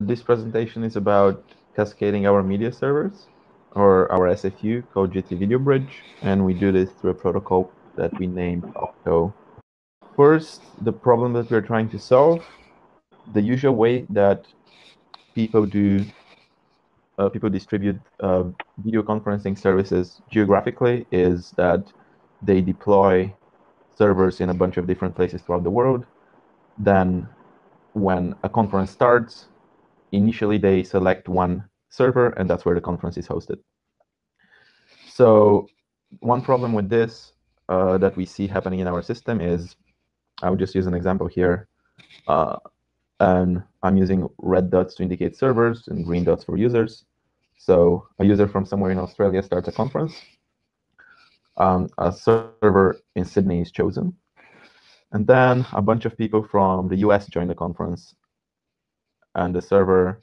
This presentation is about cascading our media servers, or our SFU, called Jitsi Video Bridge, and we do this through a protocol that we named OCTO. First, the problem that we're trying to solve, the usual way that people distribute video conferencing services geographically is that they deploy servers in a bunch of different places throughout the world. Then when a conference starts, initially, they select one server, and that's where the conference is hosted. So one problem with this that we see happening in our system is, I would just use an example here. And I'm using red dots to indicate servers and green dots for users. So a user from somewhere in Australia starts a conference. A server in Sydney is chosen. And then a bunch of people from the US join the conference. And the server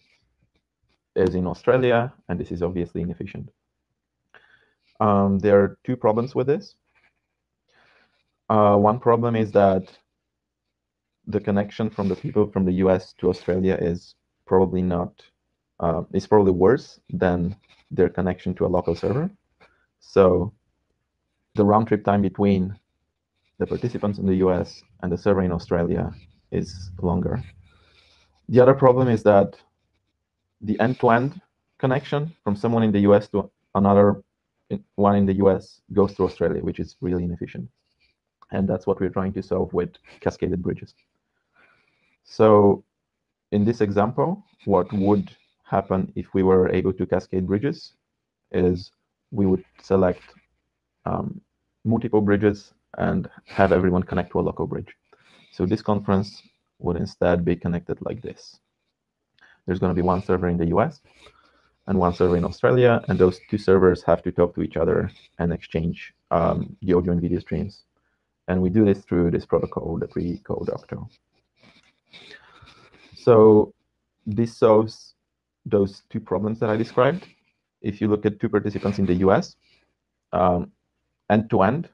is in Australia, and this is obviously inefficient. There are two problems with this. One problem is that the connection from the people from the US to Australia is probably is probably worse than their connection to a local server. So the round trip time between the participants in the US and the server in Australia is longer. The other problem is that the end-to-end connection from someone in the US to another one in the US goes to Australia, which is really inefficient. And that's what we're trying to solve with cascaded bridges. So in this example, what would happen if we were able to cascade bridges is we would select multiple bridges and have everyone connect to a local bridge. So this conference would instead be connected like this. There's going to be one server in the US and one server in Australia, and those two servers have to talk to each other and exchange the audio and video streams. And we do this through this protocol that we call OCTO. So this solves those two problems that I described. If you look at two participants in the US, end-to-end,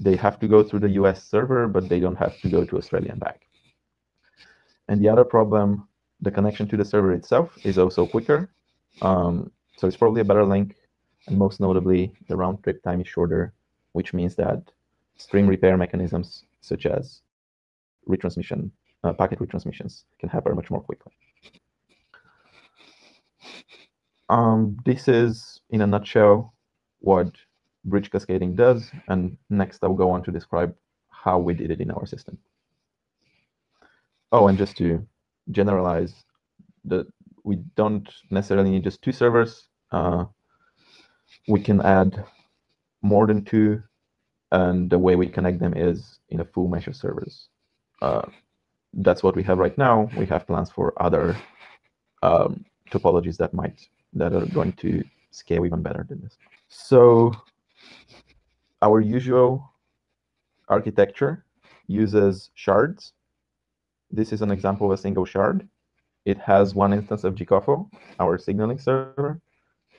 they have to go through the US server, but they don't have to go to Australia and back. And the other problem, the connection to the server itself is also quicker. So it's probably a better link. And most notably, the round trip time is shorter, which means that stream repair mechanisms such as retransmission, packet retransmissions, can happen much more quickly. This is, in a nutshell, what bridge cascading does. And next, I'll go on to describe how we did it in our system. Oh, and just to generalize, we don't necessarily need just two servers. We can add more than two, and the way we connect them is in a full mesh of servers. That's what we have right now. We have plans for other topologies that are going to scale even better than this. So our usual architecture uses shards. This is an example of a single shard. It has one instance of Jicofo, our signaling server,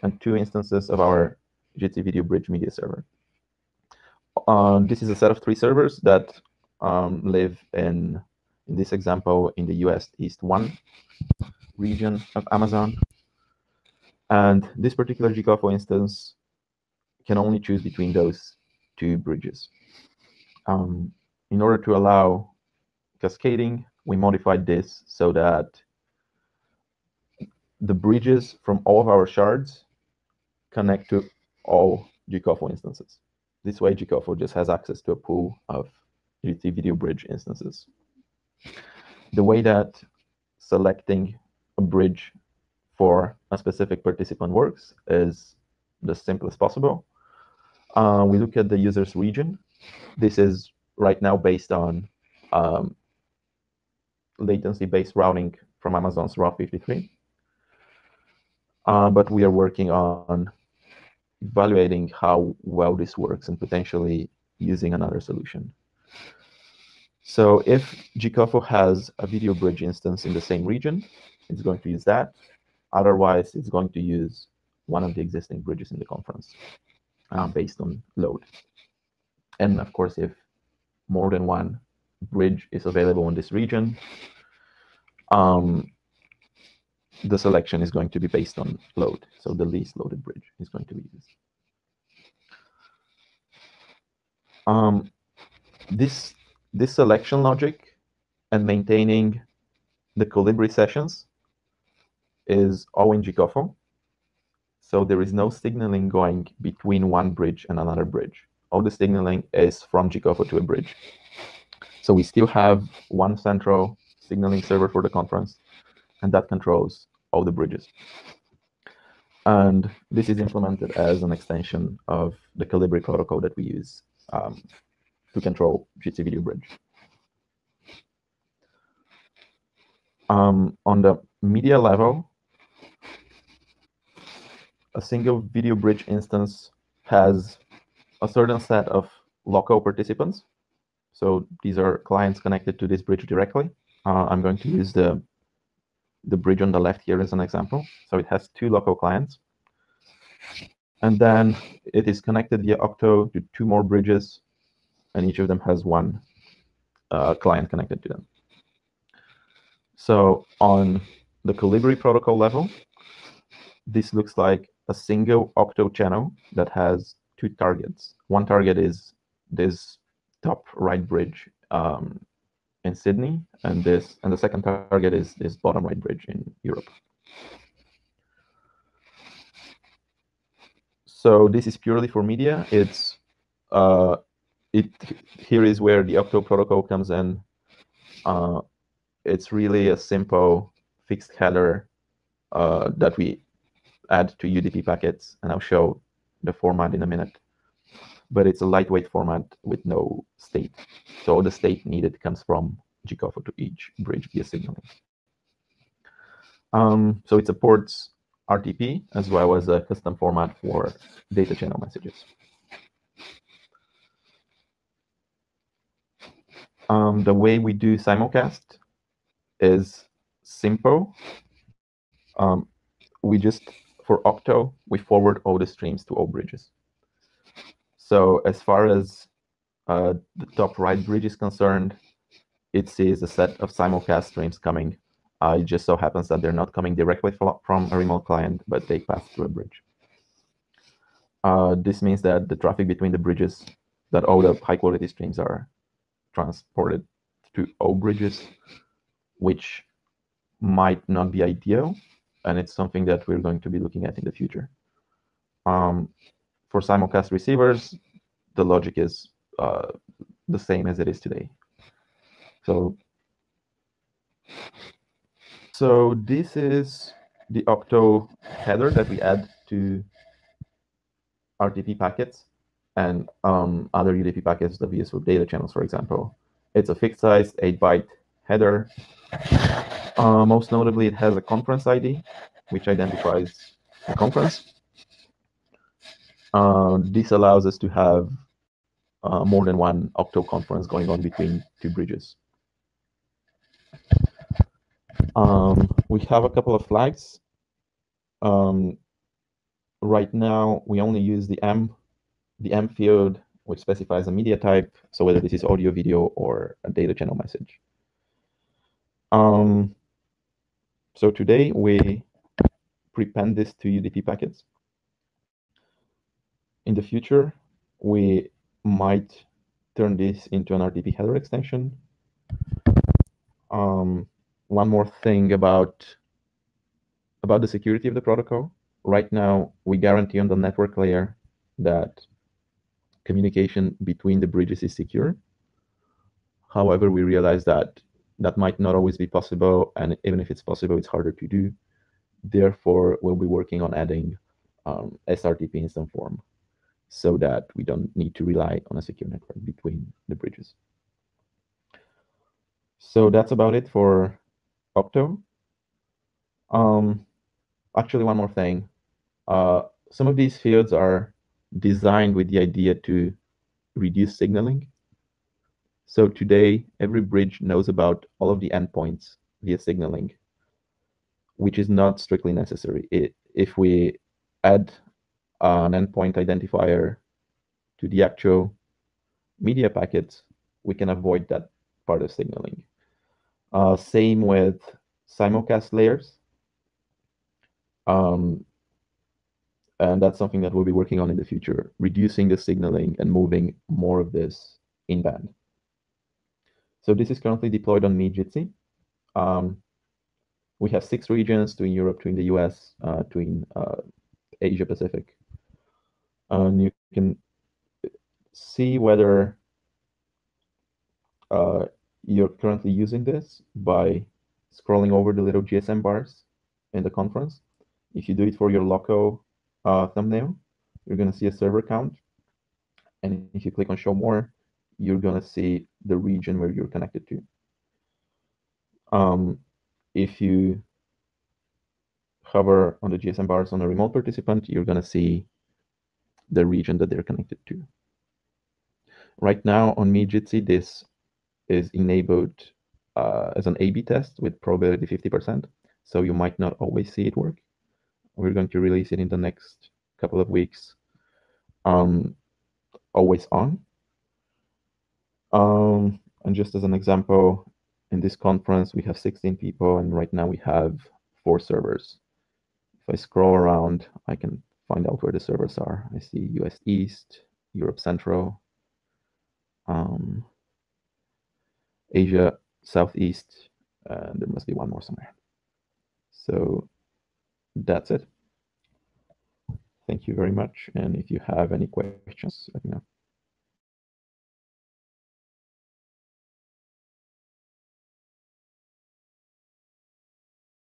and two instances of our Jitsi Video Bridge media server. This is a set of three servers that live in this example, in the US East 1 region of Amazon. And this particular Jicofo instance can only choose between those two bridges. In order to allow cascading, we modified this so that the bridges from all of our shards connect to all Jicofo instances. This way, Jicofo just has access to a pool of Jitsi Video Bridge instances. The way that selecting a bridge for a specific participant works is the simplest possible. We look at the user's region. This is right now based on latency-based routing from Amazon's Route 53. But we are working on evaluating how well this works and potentially using another solution. So if Jicofo has a video bridge instance in the same region, it's going to use that. Otherwise, it's going to use one of the existing bridges in the conference based on load. And of course, if more than one bridge is available in this region, the selection is going to be based on load. So the least loaded bridge is going to be used. This selection logic and maintaining the Colibri sessions is all in Jicofo. So there is no signaling going between one bridge and another bridge. All the signaling is from Jicofo to a bridge. So we still have one central signaling server for the conference, and that controls all the bridges. And this is implemented as an extension of the Colibri protocol that we use to control Jitsi Video Bridge. On the media level, a single video bridge instance has a certain set of local participants. So these are clients connected to this bridge directly. I'm going to use the bridge on the left here as an example. So it has 2 local clients. And then it is connected via Octo to 2 more bridges, and each of them has 1 client connected to them. So on the Colibri protocol level, this looks like a single Octo channel that has 2 targets. One target is this top right bridge in Sydney, and the second target is this bottom right bridge in Europe. So this is purely for media. It's here is where the Octo protocol comes in. It's really a simple fixed header that we add to UDP packets, and I'll show the format in a minute. But it's a lightweight format with no state. So the state needed comes from Jicofo to each bridge via signaling. So it supports RTP as well as a custom format for data channel messages. The way we do simulcast is simple. We just, for Octo, we forward all the streams to all bridges. So as far as the top right bridge is concerned, it sees a set of simulcast streams coming. It just so happens that they're not coming directly from a remote client, but they pass through a bridge. This means that the traffic between the bridges, that all the high-quality streams are transported to all bridges, which might not be ideal, and it's something that we're going to be looking at in the future. For simulcast receivers, the logic is the same as it is today. So this is the Octo header that we add to RTP packets and other UDP packets that we use for data channels, for example. It's a fixed size 8-byte header. Most notably, it has a conference ID, which identifies the conference. This allows us to have more than one Octo conference going on between 2 bridges. We have a couple of flags. Right now, we only use the M field, which specifies a media type, so whether this is audio, video, or a data channel message. So today, we prepend this to UDP packets. In the future, we might turn this into an RTP header extension. One more thing about the security of the protocol. Right now, we guarantee on the network layer that communication between the bridges is secure. However, we realize that that might not always be possible, and even if it's possible, it's harder to do. Therefore, we'll be working on adding SRTP in some form, so that we don't need to rely on a secure network between the bridges. So that's about it for Octo. Actually, one more thing. Some of these fields are designed with the idea to reduce signaling. So today, every bridge knows about all of the endpoints via signaling, which is not strictly necessary. If we add an endpoint identifier to the actual media packets, we can avoid that part of signaling. Same with simulcast layers. And that's something that we'll be working on in the future, reducing the signaling and moving more of this in-band. So this is currently deployed on meet.jit.si. We have 6 regions, 2 in Europe, 2 in the US, 2 in Asia Pacific. And you can see whether you're currently using this by scrolling over the little GSM bars in the conference. If you do it for your loco thumbnail, you're going to see a server count. And if you click on show more, you're going to see the region where you're connected to. If you hover on the GSM bars on a remote participant, you're going to see the region that they're connected to. Right now on meet.jit.si, this is enabled as an A/B test with probability 50%. So you might not always see it work. We're going to release it in the next couple of weeks. Always on. And just as an example, in this conference, we have 16 people, and right now we have 4 servers. If I scroll around, I can find out where the servers are. I see US East, Europe Central, Asia Southeast, and there must be one more somewhere. So that's it. Thank you very much. And if you have any questions, let me know.